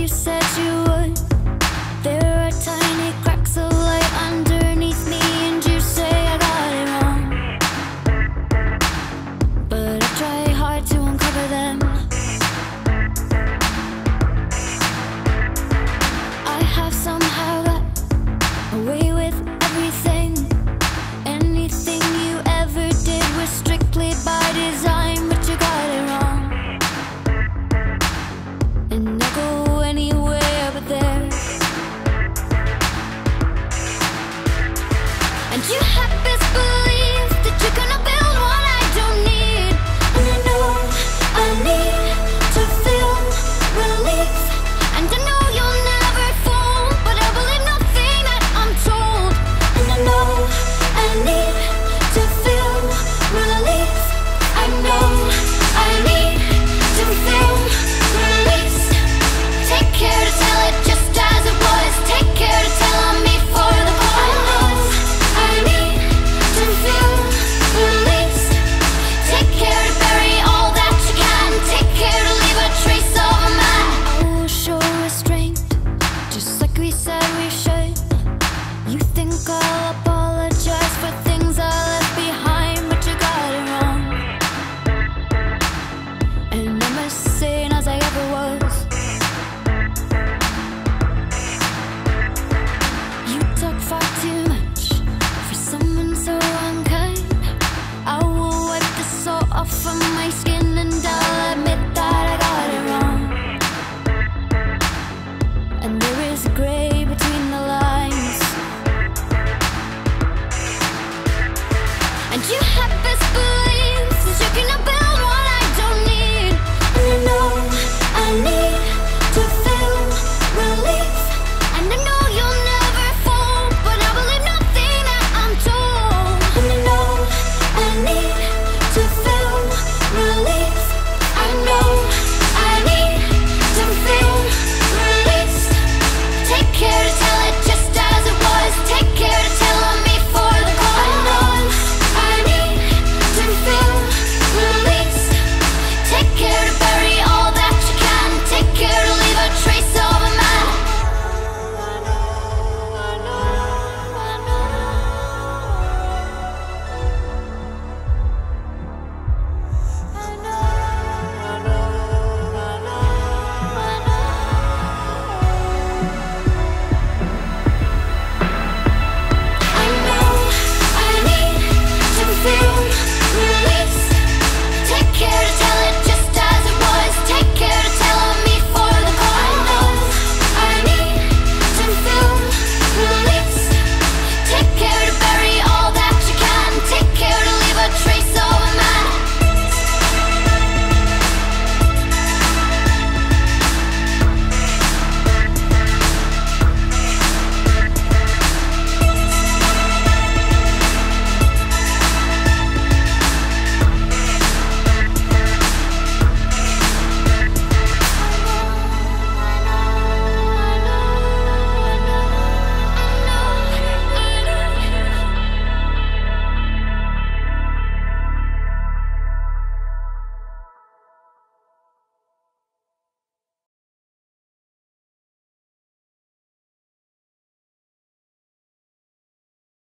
you said you would. There are tiny cracks of light underneath me, and you say I got it wrong, but I try hard to uncover them. I have somehow got away with everything. Anything you ever did was strictly by design, but you got it wrong. And I go anywhere but there. And you have this belief that you're gonna build what I don't need. And I know I need to feel relief. And I know you'll never fall, but I believe nothing that I'm told. And I know I need to feel relief. I know I need to feel relief. Take care to tell it just as it was. Take care to tell on me for the pause. I need to feel release. Take care to bury all that you can. Take care to leave a trace of a man. I will show restraint, just like we said we should. You think all about